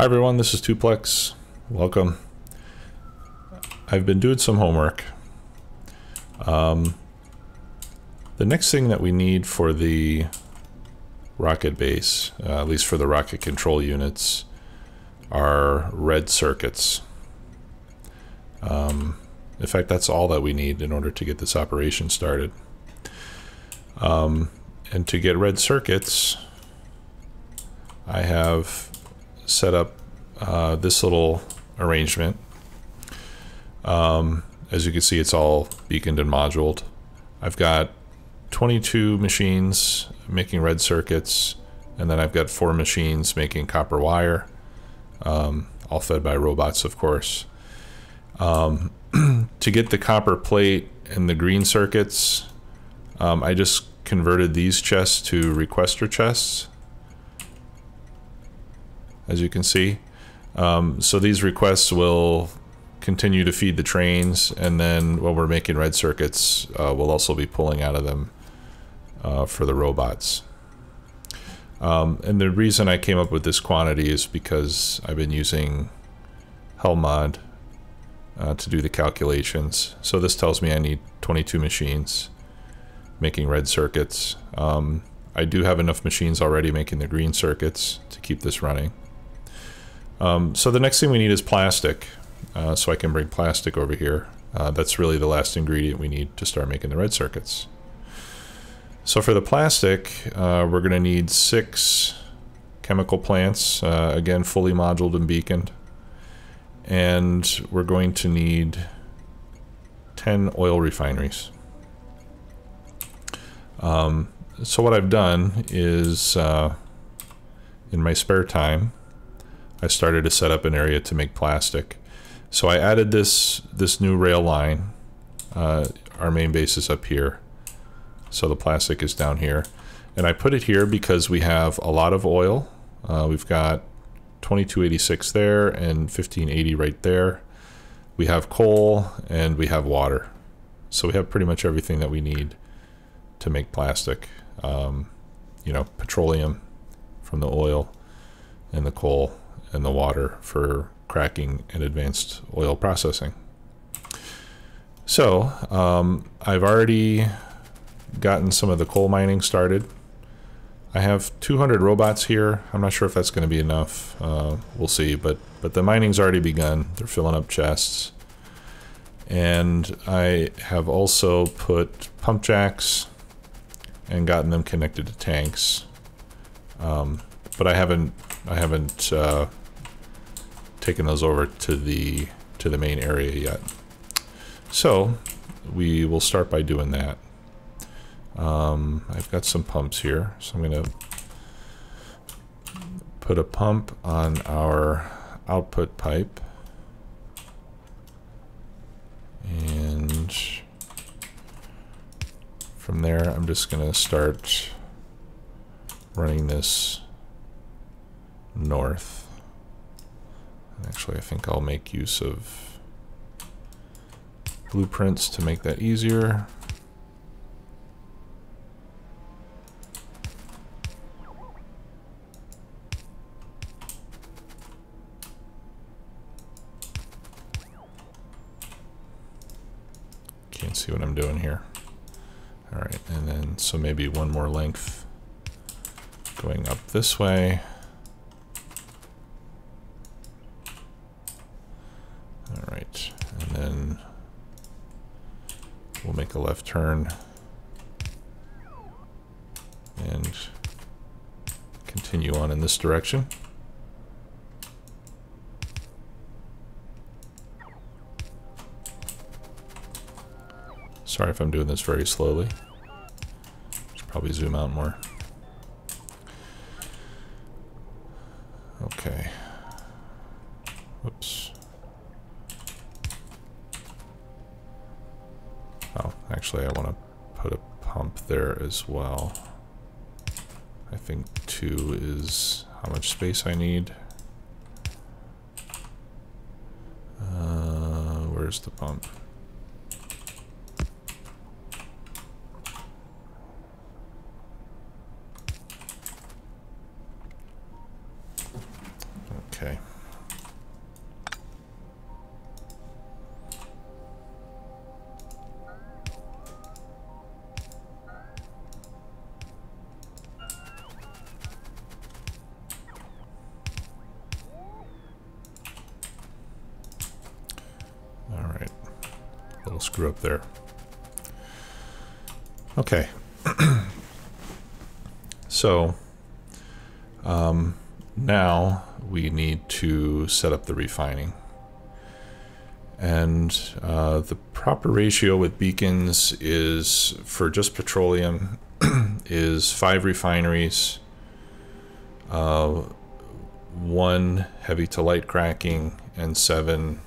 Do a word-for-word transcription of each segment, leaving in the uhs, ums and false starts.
Hi everyone, this is Tuplex. Welcome. I've been doing some homework. Um, the next thing that we need for the rocket base, uh, at least for the rocket control units, are red circuits. Um, in fact, that's all that we need in order to get this operation started. Um, and to get red circuits, I have set up uh, this little arrangement. Um, as you can see, it's all beaconed and moduled. I've got twenty-two machines making red circuits, and then I've got four machines making copper wire, um, all fed by robots, of course. Um, to get the copper plate and the green circuits, um, I just converted these chests to requester chests, as you can see. Um, so these requests will continue to feed the trains, and then when we're making red circuits, uh, we'll also be pulling out of them uh, for the robots. Um, and the reason I came up with this quantity is because I've been using Helmod uh, to do the calculations. So this tells me I need twenty-two machines making red circuits. Um, I do have enough machines already making the green circuits to keep this running. Um, so the next thing we need is plastic, uh, so I can bring plastic over here. Uh, that's really the last ingredient we need to start making the red circuits. So for the plastic, uh, we're going to need six chemical plants, uh, again fully moduled and beaconed, and we're going to need ten oil refineries. Um, so what I've done is, uh, in my spare time, I started to set up an area to make plastic. So I added this this new rail line. Uh, our main base is up here, so the plastic is down here. And I put it here because we have a lot of oil. Uh, we've got twenty-two eighty-six there and fifteen eighty right there. We have coal and we have water. So we have pretty much everything that we need to make plastic. Um, you know, petroleum from the oil and the coal and the water for cracking and advanced oil processing. So um, I've already gotten some of the coal mining started. I have two hundred robots here. I'm not sure if that's going to be enough. Uh, we'll see, but but the mining's already begun. They're filling up chests. And I have also put pump jacks and gotten them connected to tanks. Um, but I haven't I haven't uh, taken those over to the to the main area yet. So we will start by doing that. Um, I've got some pumps here, so I'm going to put a pump on our output pipe, and from there I'm just going to start running this north. Actually, I think I'll make use of blueprints to make that easier. Can't see what I'm doing here. All right, and then so maybe one more length going up this way. A left turn and continue on in this direction. Sorry if I'm doing this very slowly. Should probably zoom out more. Okay. Whoops. Oh, actually, I want to put a pump there as well. I think two is how much space I need. Uh, where's the pump? Okay. Alright. Little screw up there. Okay. So, um, now we need to set up the refining. And uh, the proper ratio with beacons is, for just petroleum, is five refineries, uh, one heavy to light cracking, and seven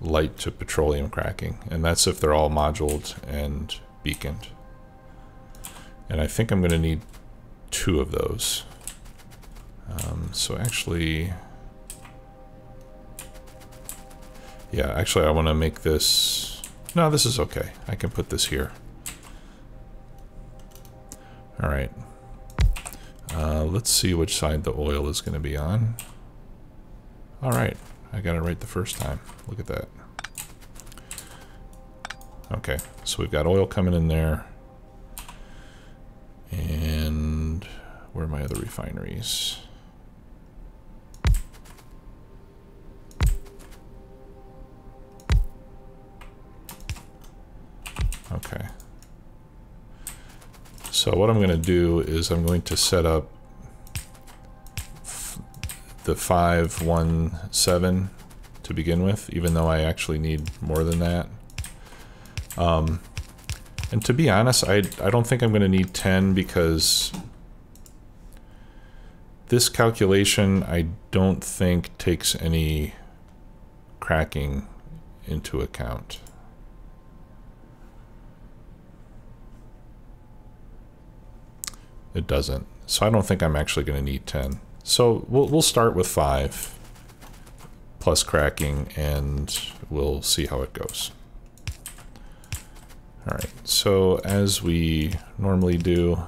light to petroleum cracking. And that's if they're all moduled and beaconed. And I think I'm going to need two of those. Um, so actually, yeah, actually I want to make this, no, this is okay. I can put this here. All right. Uh, let's see which side the oil is going to be on. All right. I got it right the first time. Look at that. Okay. So we've got oil coming in there. And where are my other refineries? Okay. So what I'm going to do is I'm going to set up f the five one seven to begin with, even though I actually need more than that. Um, And to be honest, I, I don't think I'm going to need ten because this calculation, I don't think, takes any cracking into account. It doesn't. So I don't think I'm actually going to need ten. So we'll, we'll start with five plus cracking, and we'll see how it goes. Alright, so as we normally do,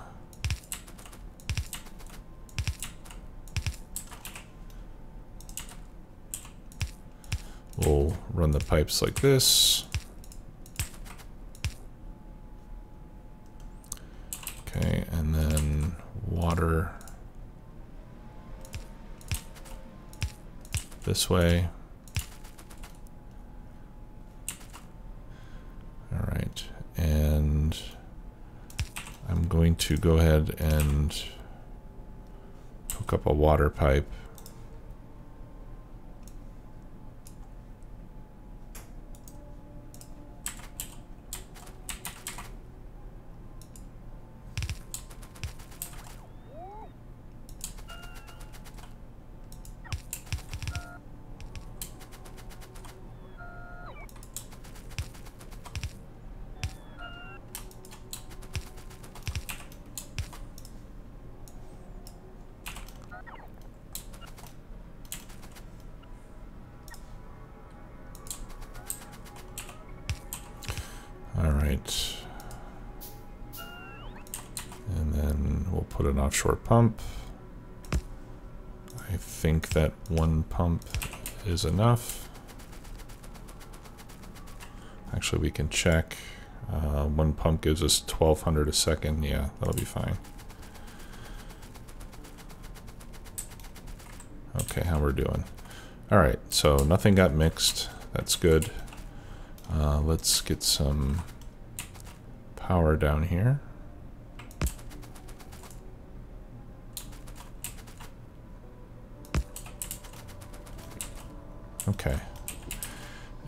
we'll run the pipes like this. Okay, and then water this way. Alright. And I'm going to go ahead and hook up a water pipe. Offshore pump. I think that one pump is enough. Actually, we can check. Uh, one pump gives us twelve hundred a second. Yeah, that'll be fine. Okay, how we're doing. All right, so nothing got mixed. That's good. Uh, let's get some power down here. Okay,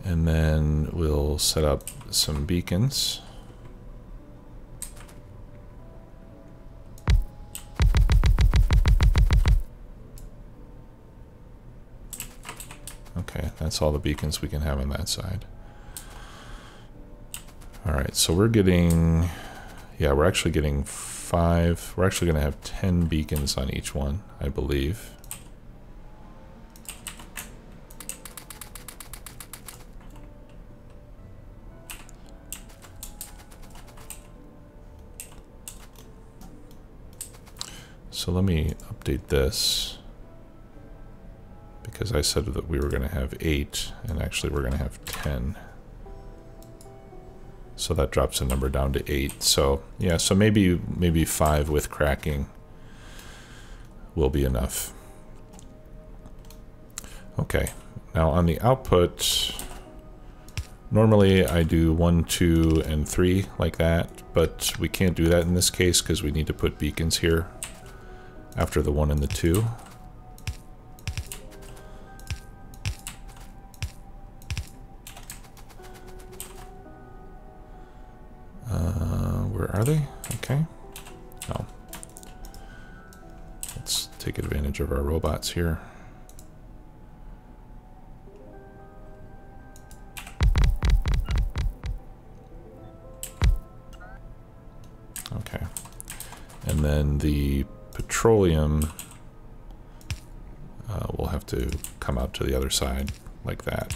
and then we'll set up some beacons. Okay, that's all the beacons we can have on that side. All right, so we're getting, yeah, we're actually getting five, we're actually gonna have ten beacons on each one, I believe. So let me update this because I said that we were going to have eight, and actually we're going to have ten. So that drops the number down to eight. So yeah, so maybe maybe five with cracking will be enough. Okay, now on the output, normally I do one, two, and three like that, but we can't do that in this case because we need to put beacons here after the one and the two. Uh, where are they? Okay. Oh. Let's take advantage of our robots here. Okay. And then the petroleum uh, will have to come out to the other side like that.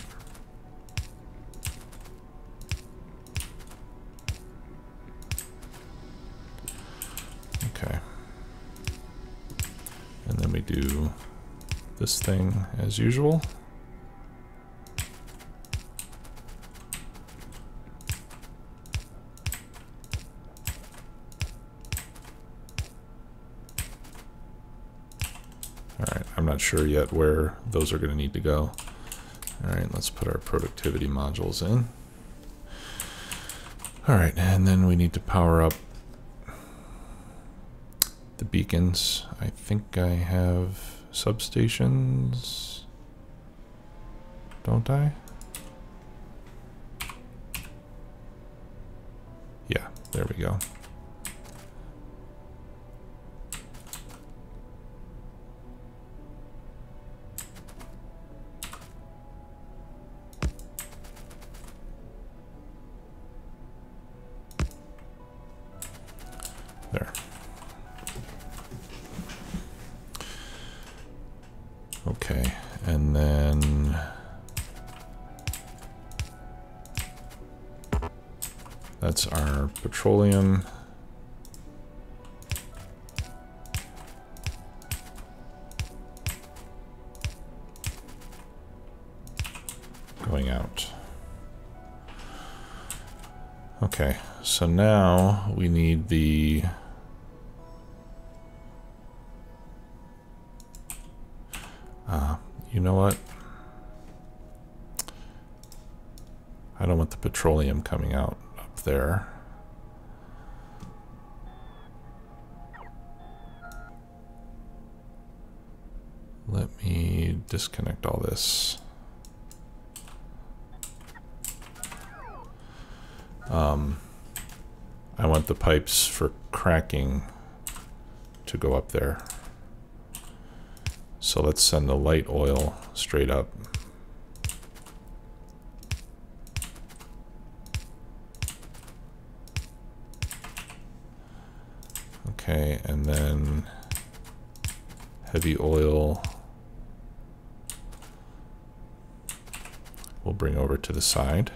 Do this thing as usual. Alright, I'm not sure yet where those are going to need to go. Alright, let's put our productivity modules in. Alright, and then we need to power up the beacons. I think I have substations, don't I? Yeah, there we go. There. Okay, and then that's our petroleum. Going out. Okay, so now we need the You know what? I don't want the petroleum coming out up there. Let me disconnect all this. Um, I want the pipes for cracking to go up there. So let's send the light oil straight up. Okay, and then heavy oil we'll bring over to the side.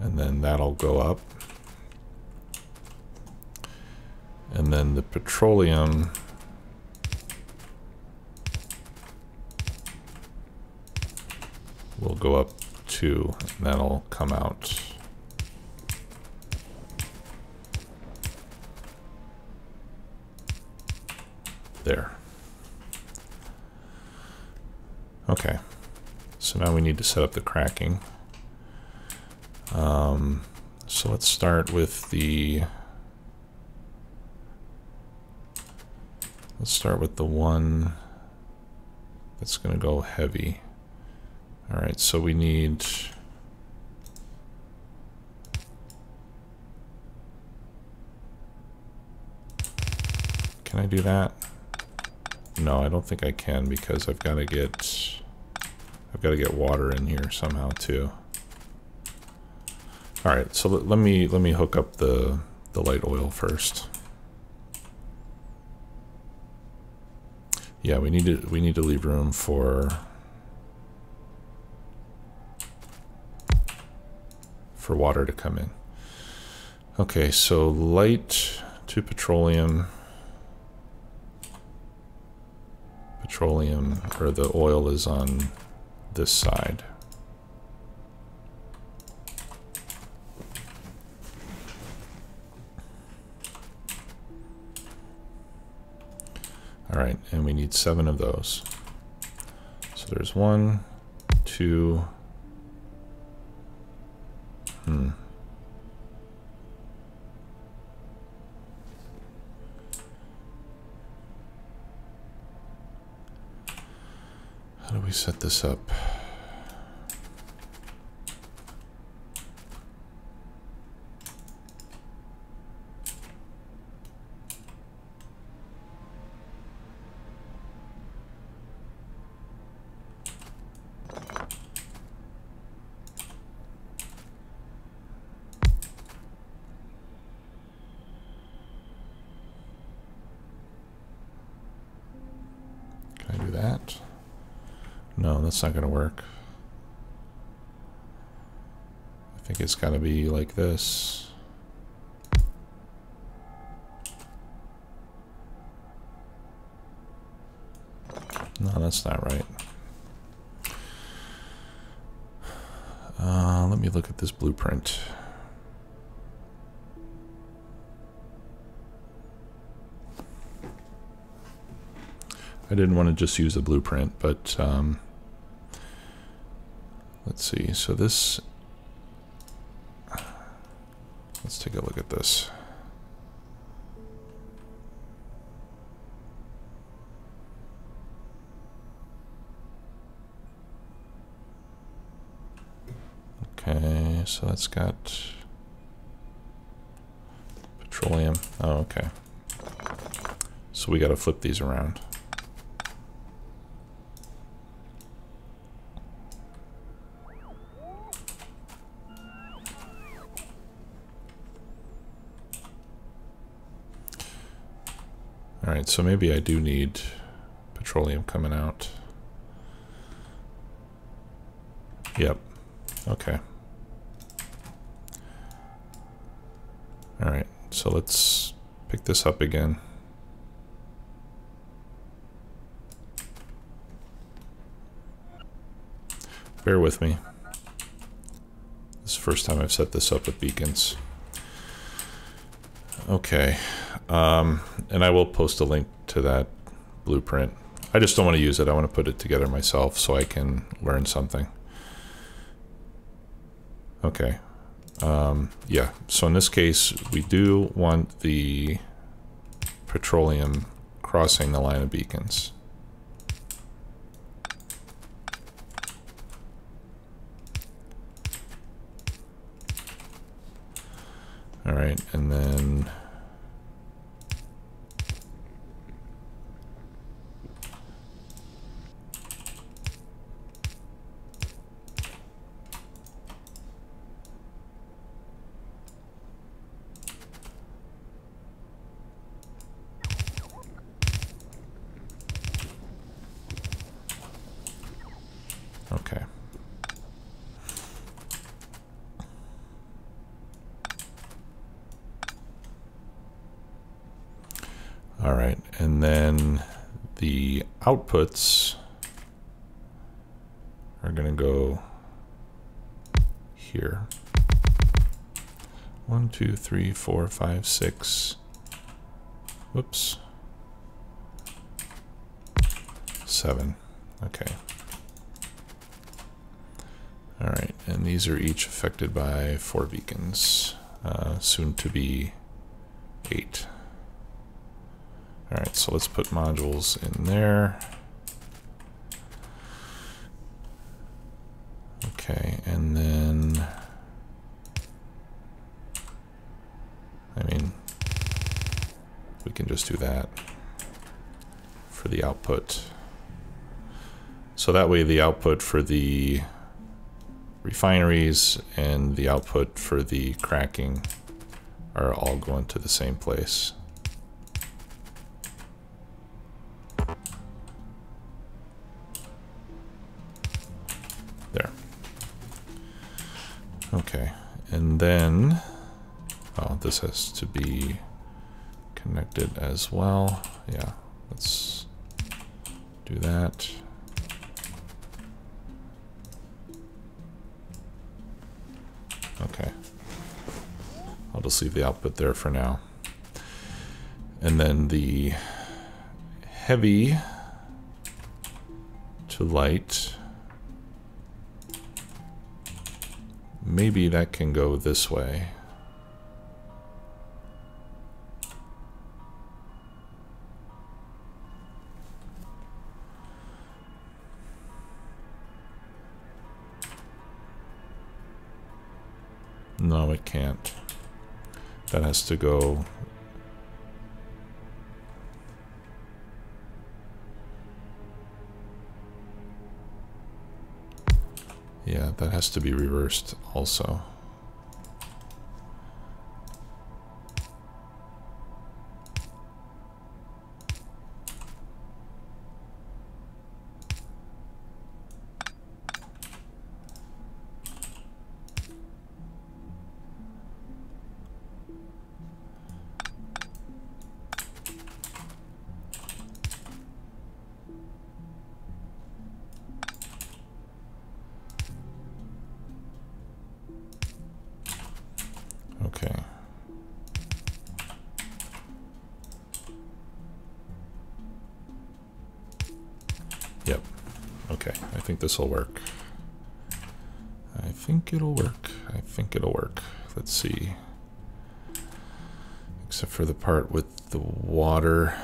And then that'll go up. And then the petroleum will go up too, and that'll come out. There. Okay. So now we need to set up the cracking. Um, so let's start with the, let's start with the one that's going to go heavy. All right, so we need can I do that? No, I don't think I can because I've got to get I've got to get water in here somehow too. All right, so let me let me hook up the the light oil first. Yeah, we need to we need to leave room for for water to come in. Okay, so light to petroleum, petroleum, or the oil is on this side. All right, and we need seven of those. So there's one, two, hmm. How do we set this up? Can I do that? No, that's not going to work. I think it's got to be like this. No, that's not right. Uh, let me look at this blueprint. I didn't want to just use the blueprint, but um, let's see. So this, let's take a look at this. Okay, so that's got petroleum. Oh, okay. So we got to flip these around. Alright, so maybe I do need petroleum coming out. Yep. Okay. Alright, so let's pick this up again. Bear with me. This is the first time I've set this up with beacons. Okay. Um, and I will post a link to that blueprint. I just don't want to use it. I want to put it together myself so I can learn something. Okay. Um, yeah. So in this case, we do want the petroleum crossing the line of beacons. All right. And then... Okay. All right, and then the outputs are going to go here. One, two, three, four, five, six. Whoops. Seven. Okay. All right, and these are each affected by four beacons, uh, soon to be eight. All right, so let's put modules in there. Okay, and then, I mean, we can just do that for the output. So that way the output for the refineries and the output for the cracking are all going to the same place. There. Okay, and then Oh, this has to be connected as well. Yeah, let's do that. Okay. I'll just leave the output there for now. And then the heavy to light. Maybe that can go this way. No, it can't. That has to go... Yeah, that has to be reversed also. This will work. I think it'll work. I think it'll work. Let's see. Except for the part with the water.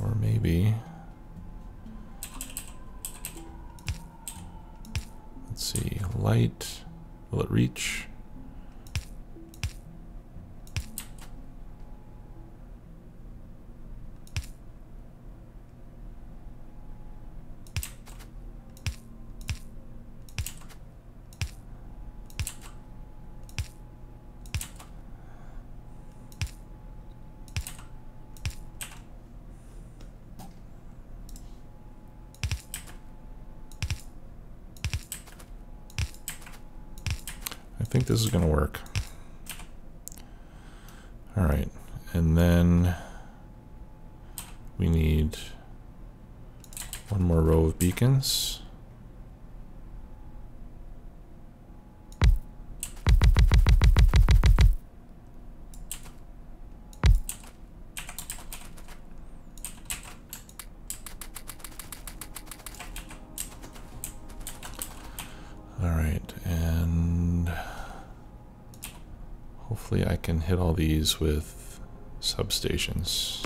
Or maybe. Let's see. Light. Will it reach? I think this is gonna work. All right, and then we need one more row of beacons. I can hit all these with substations.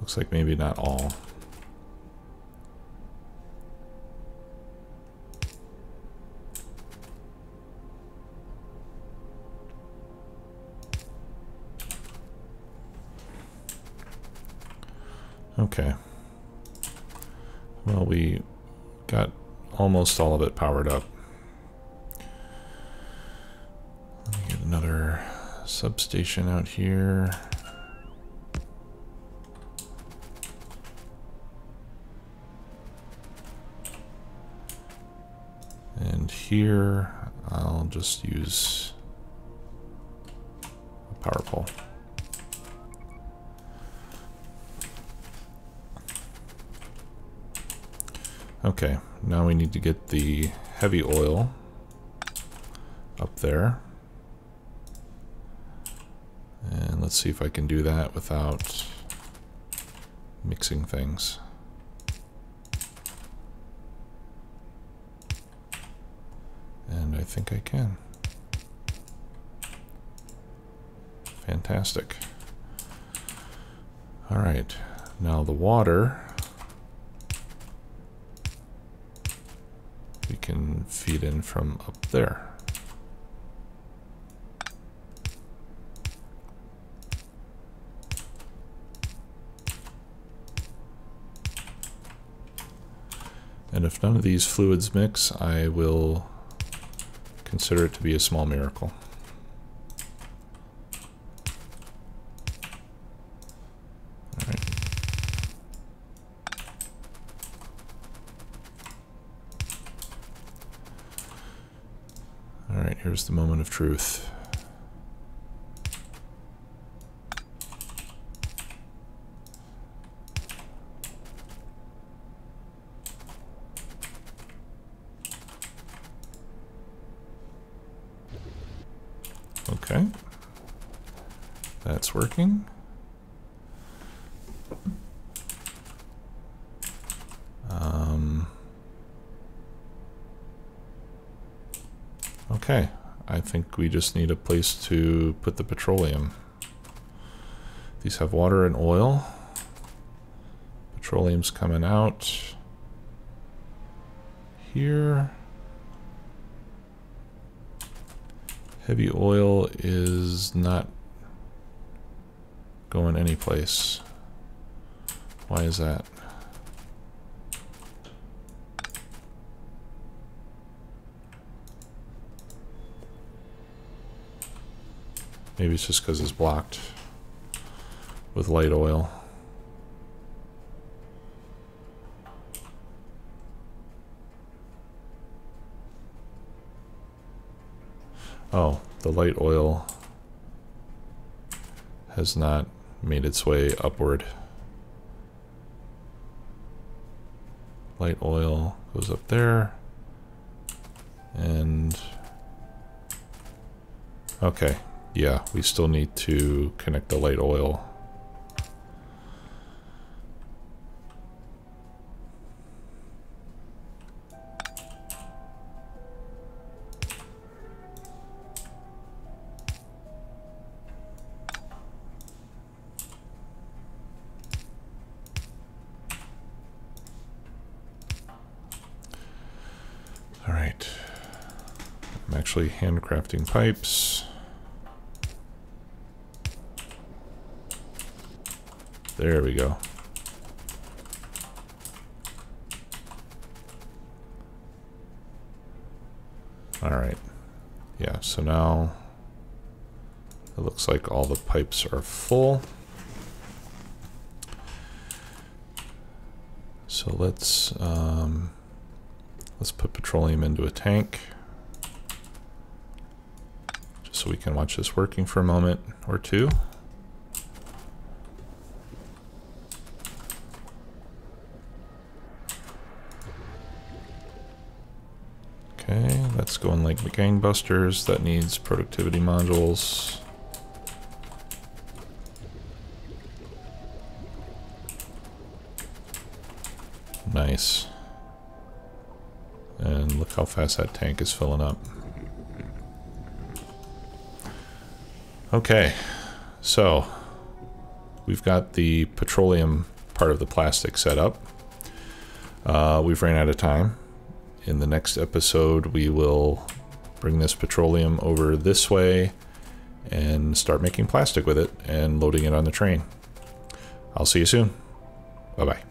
Looks like maybe not all. Okay, well, we got almost all of it powered up. Let me get another substation out here. And here, I'll just use a power pole. Okay, now we need to get the heavy oil up there. And let's see if I can do that without mixing things. And I think I can. Fantastic. All right, now the water. We can feed in from up there. And if none of these fluids mix, I will consider it to be a small miracle. All right. All right, here's the moment of truth. Okay, that's working. Um, okay, I think we just need a place to put the petroleum. These have water and oil. Petroleum's coming out here. Heavy oil is not going anyplace. Why is that? Maybe it's just because it's blocked with light oil. Oh, the light oil has not made its way upward. Light oil goes up there. And okay, yeah, we still need to connect the light oil. Handcrafting pipes. There we go. Alright. Yeah, so now it looks like all the pipes are full. So let's um, let's put petroleum into a tank. So we can watch this working for a moment or two. Okay, that's going like the gangbusters. That needs productivity modules. Nice. And look how fast that tank is filling up. Okay, so we've got the petroleum part of the plastic set up. Uh, we've ran out of time. In the next episode, we will bring this petroleum over this way and start making plastic with it and loading it on the train. I'll see you soon. Bye-bye.